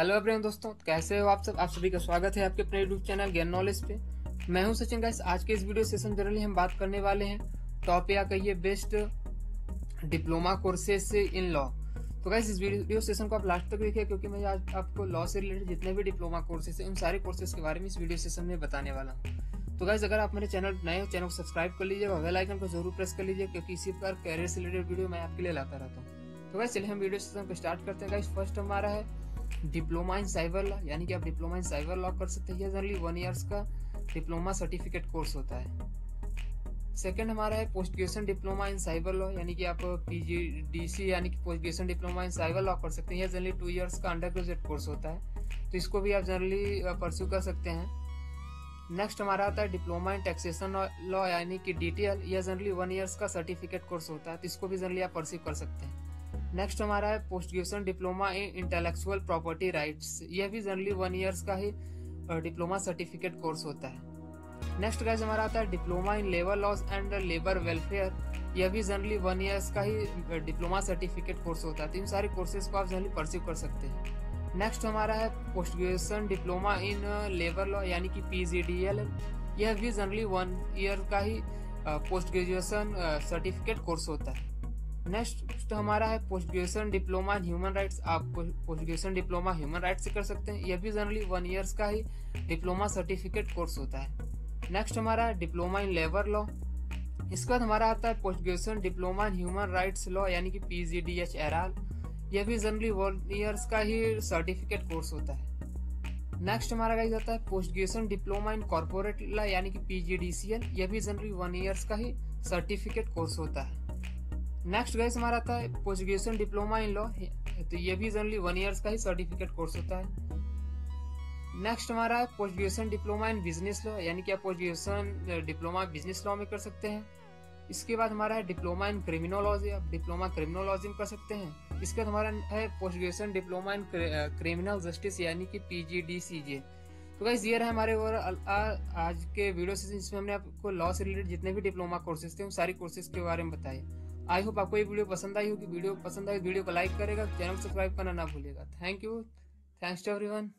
Hello everyone दोस्तों, कैसे हो आप सब। आप सभी का स्वागत है आपके अपने यूट्यूब चैनल गेन नॉलेज पे। मैं हूं सचिन। गाइस, आज के इस वीडियो सेशन जनरली हम बात करने वाले हैं टॉप या कहिए best diploma courses in law. तो गाइस, इस वीडियो सेशन को आप लास्ट तक देखिए क्योंकि मैं आज आपको लॉ से रिलेटेड जितने भी डिप्लोमा कोर्सेज है उन सारे कोर्सेज के बारे में इस वीडियो सेशन में बताने वाला हूँ। तो गाइस, अगर आप मेरे चैनल नए हो, चैनल को सब्सक्राइब कर लीजिए और बेल आइकन को जरूर प्रेस कर लीजिए क्योंकि इसी पर कैरियर से रिलेटेड वीडियो मैं आपके लिए लाता रहता हूँ। तो गाइस, चलिए हम वीडियो सेशन को स्टार्ट करते हैं। गाइस, फर्स्ट हमारा है डिप्लोमा इन साइबर लॉ, यानी कि आप डिप्लोमा इन साइबर लॉ कर सकते हैं। जनरली 1 ईयर्स का डिप्लोमा सर्टिफिकेट कोर्स होता है। सेकंड हमारा है post graduation diploma in cyber law, यानी कि आप PGDC यानी कि post graduation diploma in cyber law कर सकते हैं। जनरली 2 ईयर्स का अंडर ग्रेजुएट कोर्स होता है, तो इसको भी आप जनरली परस्यू कर सकते हैं। नेक्स्ट हमारा आता है डिप्लोमा इन टैक्सेशन लॉ यानी कि DTL। यह जनरली 1 ईयर्स का सर्टिफिकेट कोर्स होता है, तो इसको भी जनरली आप परस्यू कर सकते हैं। नेक्स्ट हमारा है post graduation diploma in intellectual property rights. यह भी जनरली 1 ईयर्स का ही डिप्लोमा सर्टिफिकेट कोर्स होता है। नेक्स्ट गाइस हमारा आता है diploma in labour laws and labour welfare. यह भी जनरली 1 ईयर्स का ही डिप्लोमा सर्टिफिकेट कोर्स होता है, तो इन सारे कोर्सेज को आप जनरली परस्यू कर सकते हैं। नेक्स्ट हमारा है post graduation diploma in labour law यानी कि PGDL। यह भी जनरली 1 ईयर का ही पोस्ट ग्रेजुएशन सर्टिफिकेट कोर्स होता है। नेक्स्ट हमारा है post graduation diploma in human rights. आप post graduation diploma human rights से कर सकते हैं। यह भी जनरली 1 ईयर्स का ही डिप्लोमा सर्टिफिकेट कोर्स होता है। नेक्स्ट हमारा है डिप्लोमा इन लेबर लॉ। इसके बाद हमारा आता है post graduation diploma in human rights law यानी कि PGDHRL। यह भी जनरली 1 ईयर्स का ही सर्टिफिकेट कोर्स होता है। नेक्स्ट हमारा गाइस आता है post graduation diploma in corporate law यानी कि PGDCL। यह भी जनरली 1 ईयर्स का ही सर्टिफिकेट कोर्स होता है। नेक्स्ट गाइस हमारा आता है post graduation diploma in law, तो ये भी जनरली 1 ईयर्स का ही सर्टिफिकेट कोर्स होता है। नेक्स्ट हमारा है post graduation diploma in business law, यानी कि आप post graduation diploma business law में कर सकते हैं। इसके बाद हमारा है डिप्लोमा इन क्रिमिनोलॉजी, आप डिप्लोमा क्रिमिनोलॉजी में कर सकते हैं। इसके बाद हमारा है post graduation diploma in criminal justice यानी कि PGDCJ। तो गाइस, ये रहा हमारे आज के वीडियो सेशन जिसमें हमने आपको लॉ से रिलेटेड जितने भी डिप्लोमा कोर्सेज थे उन सारी कोर्सेज के बारे में बताए। आई होप आपको ये वीडियो पसंद आई होगी। वीडियो पसंद आई वीडियो को लाइक करेगा, चैनल सब्सक्राइब करना ना भूलिएगा। Thank you, thanks to everyone.